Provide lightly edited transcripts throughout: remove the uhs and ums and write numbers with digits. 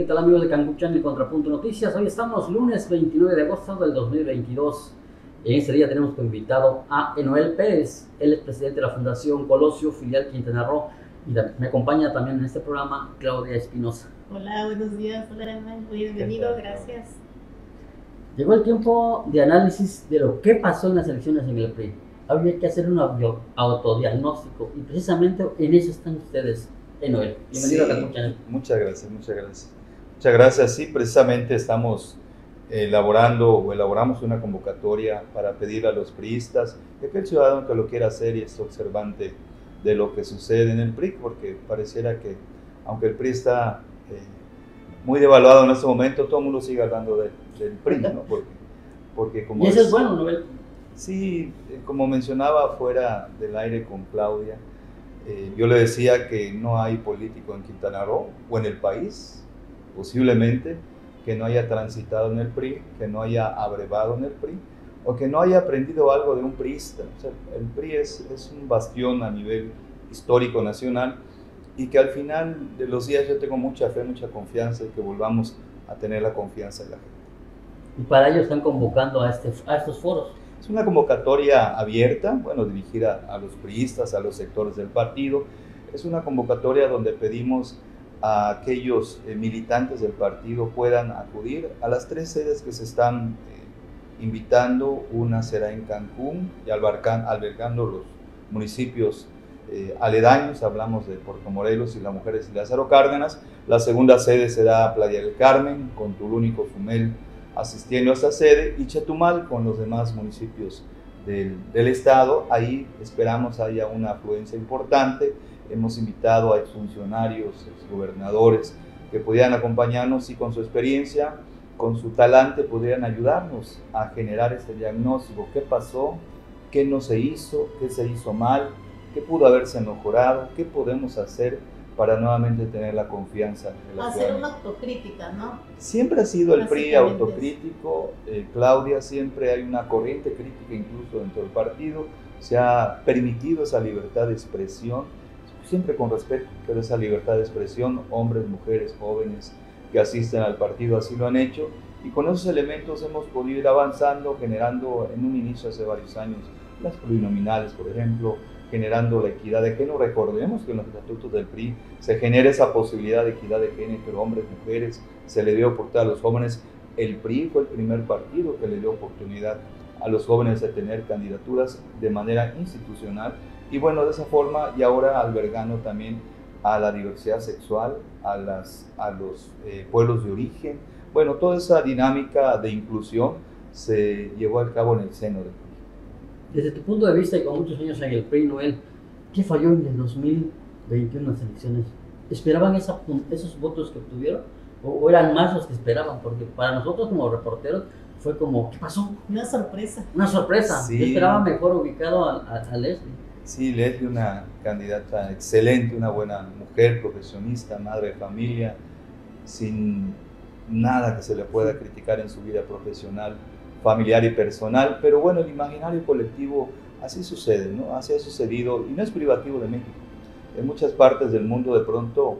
¿Qué tal amigos de Cancún Channel, Contrapunto Noticias? Hoy estamos lunes 29 de agosto del 2022. En este día tenemos como invitado a Enoel Pérez. Él es presidente de la Fundación Colosio, filial Quintana Roo. Y me acompaña también en este programa Claudia Espinosa. Hola, buenos días. Hola, Enoel. Muy bienvenido, gracias. Llegó el tiempo de análisis de lo que pasó en las elecciones en el PRI. Habría que hacer un autodiagnóstico y precisamente en eso están ustedes. Enoel, bienvenido a Cancún Channel. Muchas gracias, muchas gracias. Muchas gracias. Sí, precisamente estamos elaborando o elaboramos una convocatoria para pedir a los priistas y a aquel ciudadano que lo quiera hacer y es observante de lo que sucede en el PRI, porque pareciera que, aunque el PRI está muy devaluado en este momento, todo el mundo sigue hablando del PRI, ¿no? Porque como y eso es bueno, Enoel. Sí, como mencionaba fuera del aire con Claudia, yo le decía que no hay político en Quintana Roo o en el país, posiblemente, que no haya transitado en el PRI, que no haya abrevado en el PRI o que no haya aprendido algo de un priista. O sea, el PRI es un bastión a nivel histórico nacional y que al final de los días yo tengo mucha fe, mucha confianza y que volvamos a tener la confianza de la gente. Y para ello están convocando a estos foros. Es una convocatoria abierta, bueno, dirigida a los priistas, a los sectores del partido. Es una convocatoria donde pedimos a aquellos militantes del partido puedan acudir a las tres sedes que se están invitando. Una será en Cancún y albergando los municipios aledaños, hablamos de Puerto Morelos y Las Mujeres y Lázaro Cárdenas. La segunda sede será Playa del Carmen, con Tulum y Cozumel asistiendo a esta sede, y Chetumal con los demás municipios del estado. Ahí esperamos haya una afluencia importante. Hemos invitado a exfuncionarios, exgobernadores que pudieran acompañarnos y con su experiencia, con su talante, pudieran ayudarnos a generar este diagnóstico. ¿Qué pasó? ¿Qué no se hizo? ¿Qué se hizo mal? ¿Qué pudo haberse mejorado? ¿Qué podemos hacer para nuevamente tener la confianza de la ciudadanía? Hacer una autocrítica, ¿no? Siempre ha sido el PRI autocrítico, Claudia, siempre hay una corriente crítica incluso dentro del partido, se ha permitido esa libertad de expresión, siempre con respeto, pero esa libertad de expresión, hombres, mujeres, jóvenes que asisten al partido así lo han hecho, y con esos elementos hemos podido ir avanzando, generando en un inicio hace varios años las plurinominales, por ejemplo, generando la equidad de género. Recordemos que en los estatutos del PRI se genera esa posibilidad de equidad de género entre hombres y mujeres, se le dio oportunidad a los jóvenes. El PRI fue el primer partido que le dio oportunidad a los jóvenes de tener candidaturas de manera institucional, y bueno, de esa forma, y ahora albergando también a la diversidad sexual, a los pueblos de origen. Bueno, toda esa dinámica de inclusión se llevó a cabo en el seno del PRI. Desde tu punto de vista y con muchos años en el PRI, Noel, ¿qué falló en el 2021 en las elecciones? ¿Esperaban esos votos que obtuvieron? ¿O eran más los que esperaban? Porque para nosotros como reporteros fue como, ¿qué pasó? Una sorpresa. Una sorpresa. Sí. Yo esperaba mejor ubicado a Leslie. Sí, Leslie, una candidata excelente, una buena mujer, profesionista, madre de familia, sin nada que se le pueda criticar en su vida profesional, familiar y personal, pero bueno, el imaginario colectivo así sucede, ¿no? Así ha sucedido y no es privativo de México. En muchas partes del mundo de pronto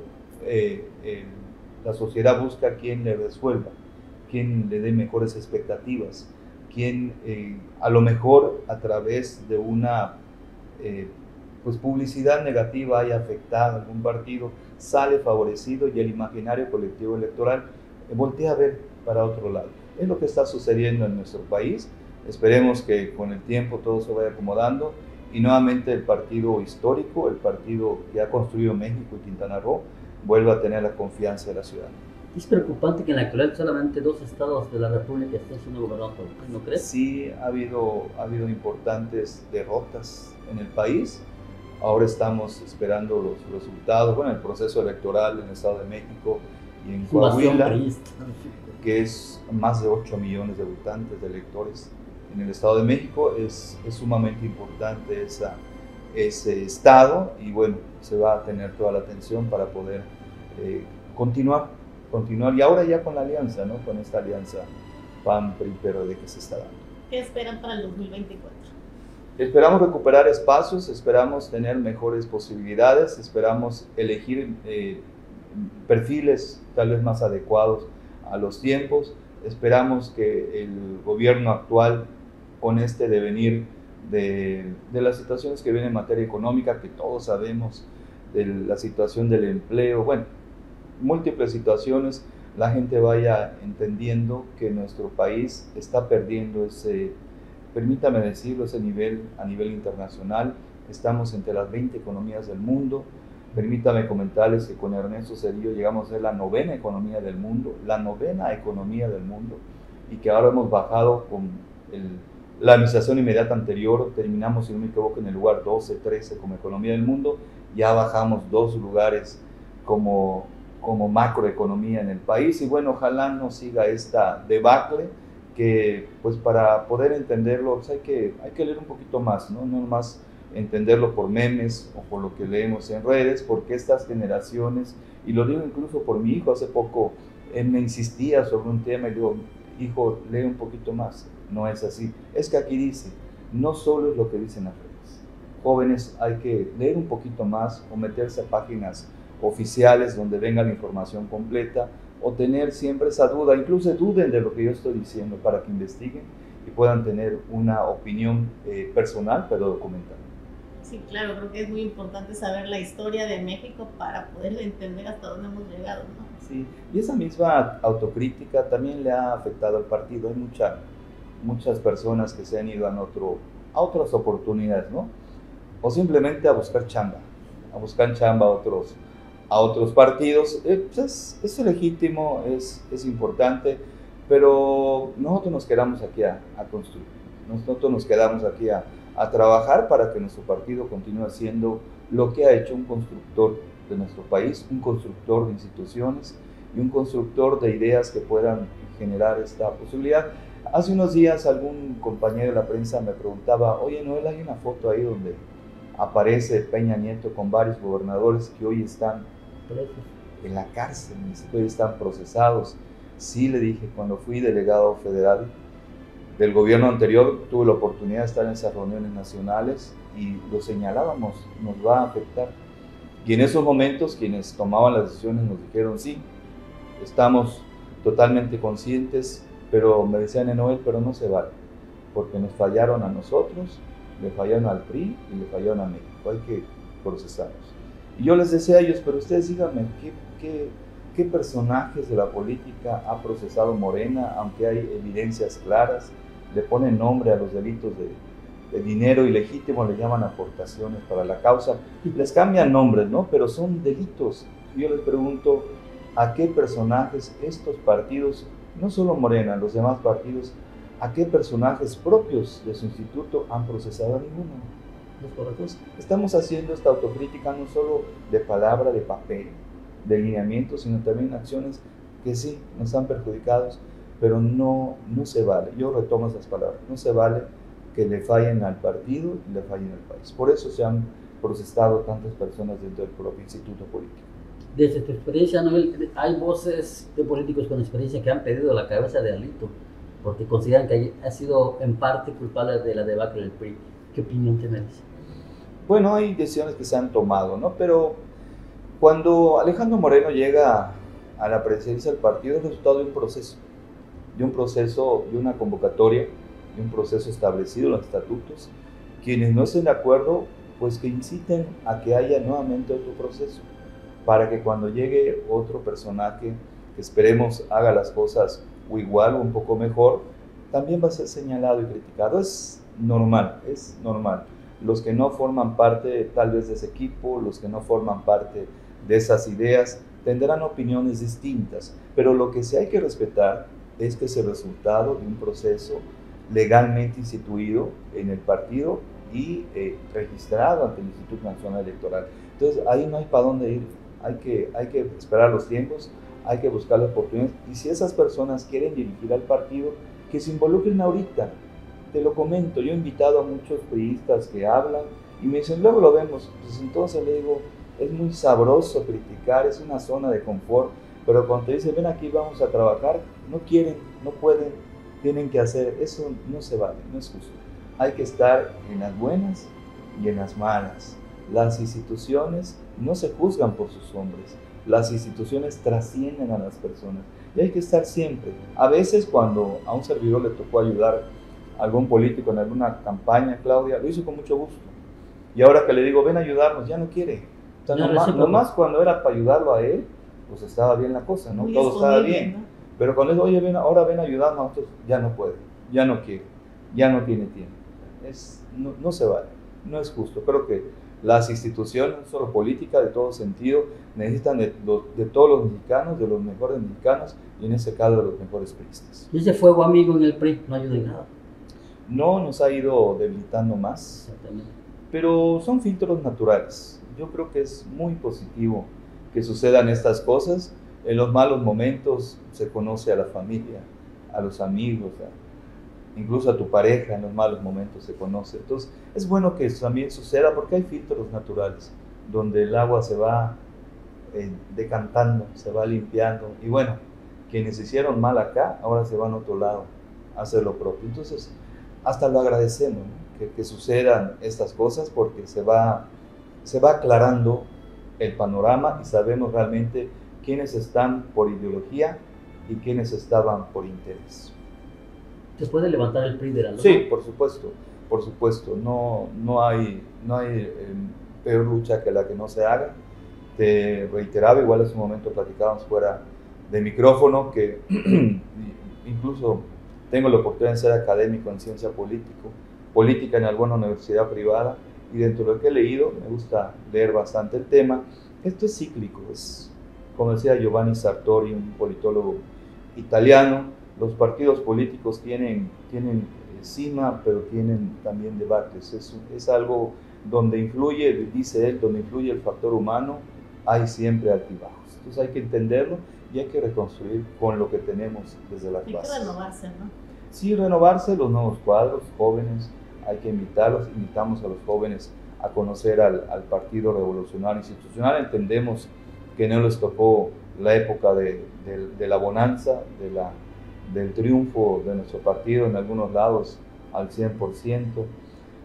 la sociedad busca quien le resuelva, quien le dé mejores expectativas, quien a lo mejor a través de una publicidad negativa haya afectado a algún partido, sale favorecido y el imaginario colectivo electoral voltea a ver para otro lado. Es lo que está sucediendo en nuestro país. Esperemos que con el tiempo todo se vaya acomodando y nuevamente el partido histórico, el partido que ha construido México y Quintana Roo, vuelva a tener la confianza de la ciudadanía. Es preocupante que en la actualidad solamente dos estados de la República estén siendo gobernados por el PRI, ¿no crees? Sí, ha habido importantes derrotas en el país. Ahora estamos esperando los resultados, bueno, el proceso electoral en el Estado de México y en Coahuila, que es más de 8 millones de votantes, de electores en el Estado de México. Es sumamente importante ese estado y bueno, se va a tener toda la atención para poder continuar y ahora ya con la alianza, ¿no? Con esta alianza PAN-PRI-PRD que se está dando. ¿Qué esperan para el 2024? Esperamos recuperar espacios, esperamos tener mejores posibilidades, esperamos elegir perfiles tal vez más adecuados a los tiempos. Esperamos que el gobierno actual, con este devenir de las situaciones que vienen en materia económica, que todos sabemos, de la situación del empleo, bueno, múltiples situaciones, la gente vaya entendiendo que nuestro país está perdiendo ese, permítame decirlo, ese nivel a nivel internacional. Estamos entre las 20 economías del mundo. Permítame comentarles que con Ernesto Cedillo llegamos a ser la 9ª economía del mundo, y que ahora hemos bajado con la administración inmediata anterior, terminamos, si no me equivoco, en el lugar 12, 13 como economía del mundo, ya bajamos 2 lugares como macroeconomía en el país. Y bueno, ojalá no siga esta debacle, que pues para poder entenderlo pues hay que leer un poquito más, ¿no? No más entenderlo por memes o por lo que leemos en redes, porque estas generaciones, y lo digo incluso por mi hijo, hace poco me insistía sobre un tema y digo, hijo, lee un poquito más. No es así, es que aquí dice, no solo es lo que dicen las redes. Jóvenes, hay que leer un poquito más o meterse a páginas oficiales donde venga la información completa, o tener siempre esa duda, incluso duden de lo que yo estoy diciendo para que investiguen y puedan tener una opinión personal, pero documentada. Sí, claro, creo que es muy importante saber la historia de México para poder entender hasta dónde hemos llegado, ¿no? Sí, y esa misma autocrítica también le ha afectado al partido. Hay muchas personas que se han ido a otras oportunidades, ¿no? O simplemente a buscar chamba, a otros partidos. Pues es legítimo, es importante, pero nosotros nos quedamos aquí a construir, nosotros nos quedamos aquí a trabajar para que nuestro partido continúe haciendo lo que ha hecho, un constructor de nuestro país, un constructor de instituciones y un constructor de ideas que puedan generar esta posibilidad. Hace unos días algún compañero de la prensa me preguntaba, oye Noel, hay una foto ahí donde aparece Peña Nieto con varios gobernadores que hoy están en la cárcel, hoy están procesados. Sí, le dije, cuando fui delegado federal del gobierno anterior, tuve la oportunidad de estar en esas reuniones nacionales y lo señalábamos, nos va a afectar. Y en esos momentos quienes tomaban las decisiones nos dijeron, sí, estamos totalmente conscientes, pero me decían, Enoel, pero no se vale, porque nos fallaron a nosotros, le fallaron al PRI y le fallaron a México, hay que procesarlos. Y yo les decía a ellos, pero ustedes díganme, ¿qué personajes de la política ha procesado Morena, aunque hay evidencias claras? Le ponen nombre a los delitos de dinero ilegítimo, le llaman aportaciones para la causa, les cambian nombres, ¿no? Pero son delitos. Yo les pregunto, ¿a qué personajes estos partidos, no solo Morena, los demás partidos, a qué personajes propios de su instituto han procesado? A ninguno. Entonces, estamos haciendo esta autocrítica no solo de palabra, de papel, de lineamiento, sino también acciones que sí nos han perjudicado, pero no se vale. Yo retomo esas palabras, no se vale que le fallen al partido y le fallen al país. Por eso se han procesado tantas personas dentro del propio instituto político. Desde tu experiencia, Noel, hay voces de políticos con experiencia que han pedido la cabeza de Alito, porque consideran que ha sido en parte culpable de la debacle del PRI. ¿Qué opinión te merece? Bueno, hay decisiones que se han tomado, ¿no? Pero cuando Alejandro Moreno llega a la presidencia del partido es resultado de un proceso, de una convocatoria, de un proceso establecido en los estatutos. Quienes no estén de acuerdo, pues que inciten a que haya nuevamente otro proceso, para que cuando llegue otro personaje que esperemos haga las cosas o igual o un poco mejor, también va a ser señalado y criticado. Es normal. Los que no forman parte tal vez de ese equipo, los que no forman parte de esas ideas, tendrán opiniones distintas, pero lo que sí hay que respetar es que es el resultado de un proceso legalmente instituido en el partido y registrado ante el Instituto Nacional Electoral. Entonces ahí no hay para dónde ir. Hay que esperar los tiempos, hay que buscar las oportunidades, y si esas personas quieren dirigir al partido, que se involucren ahorita. Te lo comento, yo he invitado a muchos priistas que hablan y me dicen, luego lo vemos. Pues entonces le digo, es muy sabroso criticar, es una zona de confort, pero cuando te dicen, ven aquí, vamos a trabajar, no quieren, no pueden, tienen que hacer. Eso no se vale, no es justo. Hay que estar en las buenas y en las malas. Las instituciones no se juzgan por sus hombres, Las instituciones trascienden a las personas y hay que estar siempre. A veces cuando a un servidor le tocó ayudar a algún político en alguna campaña, Claudia, lo hizo con mucho gusto. Y ahora que le digo, ven a ayudarnos, ya no quiere. O sea, nomás cuando era para ayudarlo a él, pues estaba bien la cosa, ¿no? Todo estaba bien. ¿No? Pero cuando es, oye, ven, ahora ven a ayudarnos a nosotros, ya no puede, ya no quiere, ya no tiene tiempo. No se vale, no es justo. Creo que las instituciones, no solo política, de todo sentido, necesitan de todos los mexicanos, de los mejores mexicanos, y en ese caso de los mejores priistas. Y ese fuego amigo en el PRI no ayuda en nada. No, nos ha ido debilitando más. Exactamente. Pero son filtros naturales. Yo creo que es muy positivo que sucedan estas cosas. En los malos momentos se conoce a la familia, a los amigos, incluso a tu pareja en los malos momentos se conoce. Entonces es bueno que eso también suceda porque hay filtros naturales donde el agua se va decantando, se va limpiando. Y bueno, quienes hicieron mal acá, ahora se van a otro lado a hacer lo propio. Entonces hasta lo agradecemos, ¿no? que sucedan estas cosas porque se va aclarando el panorama y sabemos realmente quiénes están por ideología y quiénes estaban por interés. ¿Se puede levantar el PRI de la lona? Sí, por supuesto. No hay peor lucha que la que no se haga. Te reiteraba, igual hace un momento platicábamos fuera de micrófono, que incluso tengo la oportunidad de ser académico en ciencia política en alguna universidad privada, y dentro de lo que he leído, me gusta leer bastante el tema. Esto es cíclico, es, como decía Giovanni Sartori, un politólogo italiano, los partidos políticos tienen cima, pero tienen también debates. Es algo donde influye, dice él, donde influye el factor humano, hay siempre altibajos. Entonces hay que entenderlo y hay que reconstruir con lo que tenemos desde las bases. Hay que renovarse, ¿no? Sí, renovarse, los nuevos cuadros, jóvenes, hay que invitamos a los jóvenes a conocer al Partido Revolucionario Institucional. Entendemos que no les tocó la época de la bonanza, del triunfo de nuestro partido en algunos lados al 100%,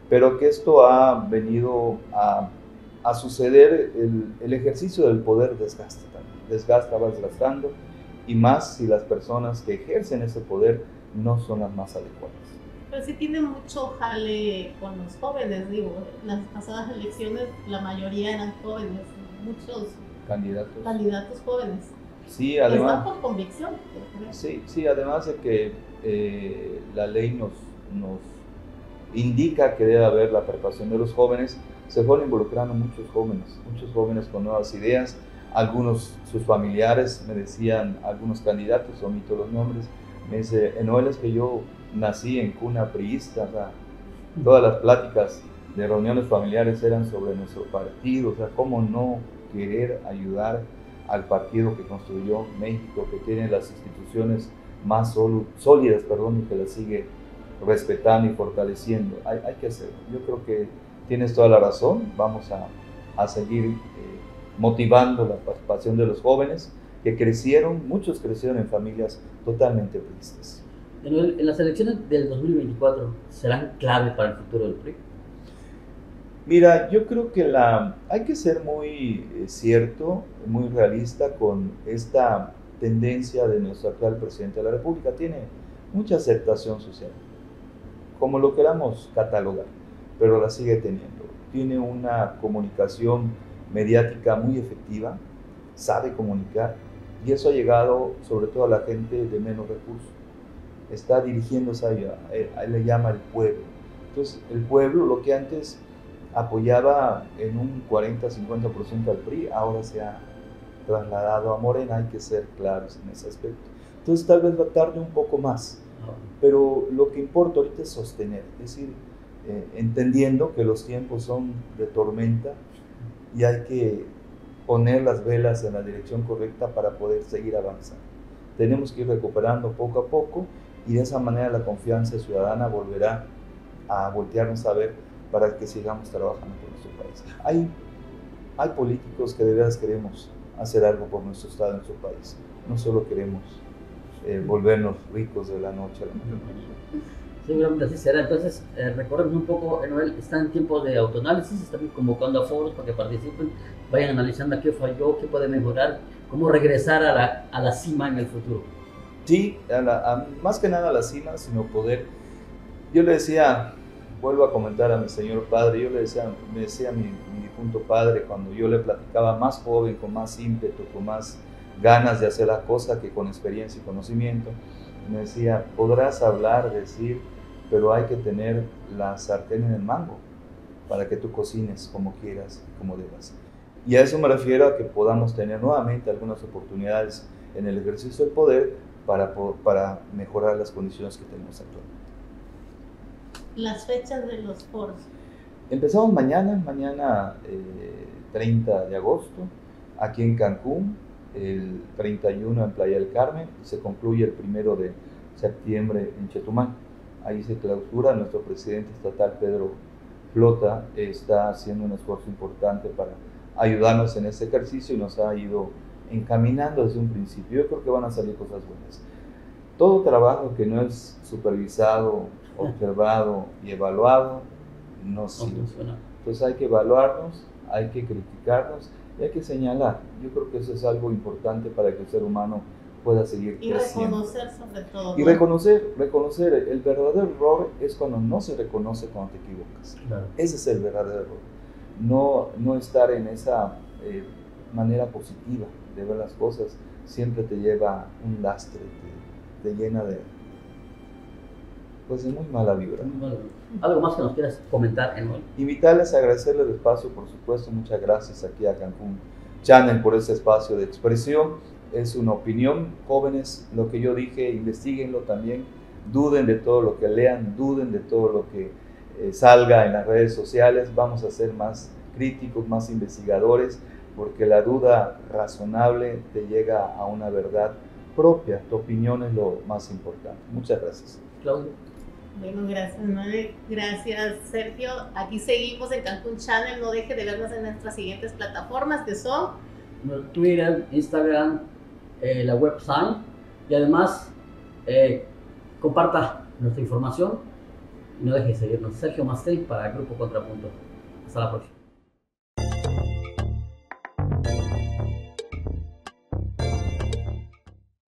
pero que esto ha venido a suceder, el ejercicio del poder desgasta también, va desgastando, y más si las personas que ejercen ese poder no son las más adecuadas. Pero sí tiene mucho jale con los jóvenes, digo, las pasadas elecciones la mayoría eran jóvenes, muchos candidatos jóvenes. Sí, además, está por convicción. Sí, además de que la ley nos indica que debe haber la preparación de los jóvenes, se fueron involucrando muchos jóvenes con nuevas ideas, algunos, sus familiares, me decían, algunos candidatos, omito los nombres, me dice, Enoel, es que yo nací en cuna priista, o sea, todas las pláticas de reuniones familiares eran sobre nuestro partido, o sea, cómo no querer ayudar al partido que construyó México, que tiene las instituciones más sólidas, y que las sigue respetando y fortaleciendo. Hay que hacerlo. Yo creo que tienes toda la razón. Vamos a seguir motivando la participación de los jóvenes que crecieron, muchos crecieron en familias totalmente priistas. En las elecciones del 2024 serán clave para el futuro del PRI. Mira, yo creo que hay que ser muy cierto, muy realista con esta tendencia de nuestro actual presidente de la República. Tiene mucha aceptación social, como lo queramos catalogar, pero la sigue teniendo. Tiene una comunicación mediática muy efectiva, sabe comunicar, y eso ha llegado sobre todo a la gente de menos recursos. Está dirigiéndose a él le llama el pueblo. Entonces, el pueblo, lo que antes apoyaba en un 40-50% al PRI, ahora se ha trasladado a Morena, hay que ser claros en ese aspecto. Entonces tal vez va tarde un poco más, pero lo que importa ahorita es sostener, es decir, entendiendo que los tiempos son de tormenta y hay que poner las velas en la dirección correcta para poder seguir avanzando. Tenemos que ir recuperando poco a poco y de esa manera la confianza ciudadana volverá a voltearnos a ver para que sigamos trabajando por nuestro país. Hay políticos que de verdad queremos hacer algo por nuestro estado, en nuestro país. No solo queremos volvernos ricos de la noche a la mañana. Seguramente así será. Entonces, recordemos un poco, Enoel, están en tiempo de autoanálisis, están convocando a foros para que participen, vayan analizando qué falló, qué puede mejorar, cómo regresar a la cima en el futuro. Sí, más que nada a la cima, sino poder. Yo le decía, vuelvo a comentar a mi señor padre, yo le decía, me decía mi difunto padre, cuando yo le platicaba más joven, con más ímpetu, con más ganas de hacer las cosas que con experiencia y conocimiento, me decía, podrás hablar, decir, pero hay que tener la sartén en el mango para que tú cocines como quieras, como debas. Y a eso me refiero, a que podamos tener nuevamente algunas oportunidades en el ejercicio del poder para mejorar las condiciones que tenemos actualmente. Las fechas de los foros. Empezamos mañana 30 de agosto, aquí en Cancún, el 31 en Playa del Carmen, y se concluye el 1 de septiembre en Chetumal. Ahí se clausura. Nuestro presidente estatal, Pedro Flota, está haciendo un esfuerzo importante para ayudarnos en este ejercicio y nos ha ido encaminando desde un principio. Yo creo que van a salir cosas buenas. Todo trabajo que no es supervisado, observado y evaluado no sirve. Entonces hay que evaluarnos, hay que criticarnos y hay que señalar. Yo creo que eso es algo importante para que el ser humano pueda seguir creciendo. Y reconocer sobre todo. Y reconocer. El verdadero error es cuando no se reconoce cuando te equivocas. Claro. Ese es el verdadero error. No estar en esa manera positiva de ver las cosas siempre te lleva un lastre, te llena de... pues es muy mala vibra. ¿Algo más que nos quieras comentar, Enoel? Invitarles, a agradecerle el espacio, por supuesto. Muchas gracias aquí a Cancún Channel por este espacio de expresión. Es una opinión. Jóvenes, lo que yo dije, investiguenlo también. Duden de todo lo que lean, duden de todo lo que salga en las redes sociales. Vamos a ser más críticos, más investigadores, porque la duda razonable te llega a una verdad propia. Tu opinión es lo más importante. Muchas gracias. Claudia. Bueno, gracias, Manuel. Gracias, Sergio. Aquí seguimos en Cancún Channel. No deje de vernos en nuestras siguientes plataformas, que son Twitter, Instagram, la website. Y además, comparta nuestra información y no deje de seguirnos. Sergio Masté para el Grupo Contrapunto. Hasta la próxima.